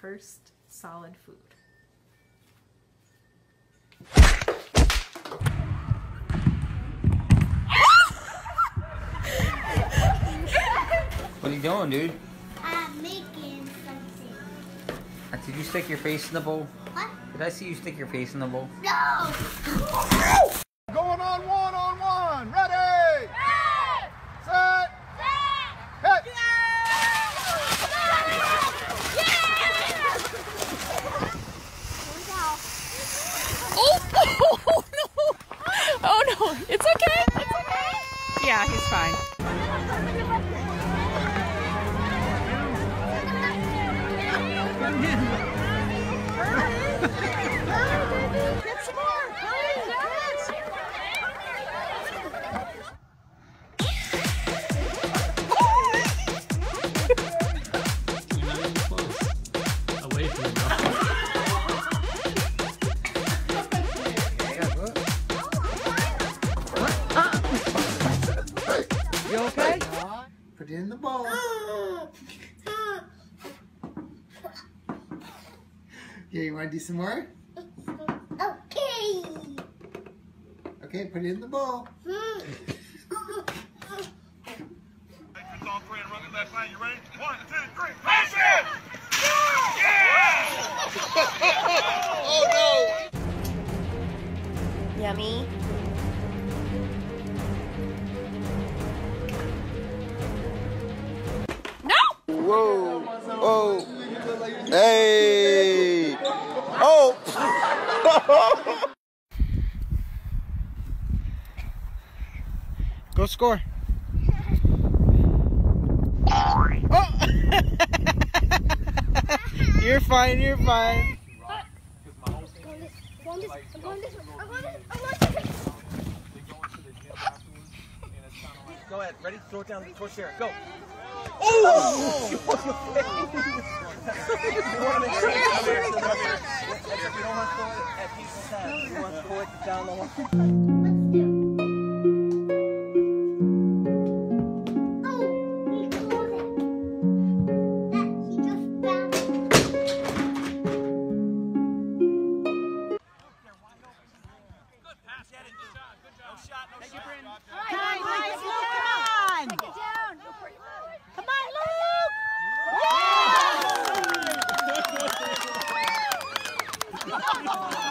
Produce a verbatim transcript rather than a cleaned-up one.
first solid food. What are you doing, dude? I'm making something. Did you stick your face in the bowl? What? Did I see you stick your face in the bowl? No! Going on one on one! Ready! Ready! Set! Set! Hit! Yeah! Oh! Oh no! Oh no! It's okay! It's okay! Yeah, he's fine. Get some more! Away from the You okay? Put it in the bowl. Yeah, you want to do some more? Okay. Okay, put it in the bowl. Mm. You ready? One, two, three. Pass it! Yeah! Oh no! Yummy. No! Whoa! Oh! Hey! Oh! Go score. Oh. You're fine, you're fine. Go ahead, ready? Throw it down the chair. Go. Oh! You want to make sure you come here to the record. If you don't want to pull it at people's hands, you want to pull it down the line. Oh!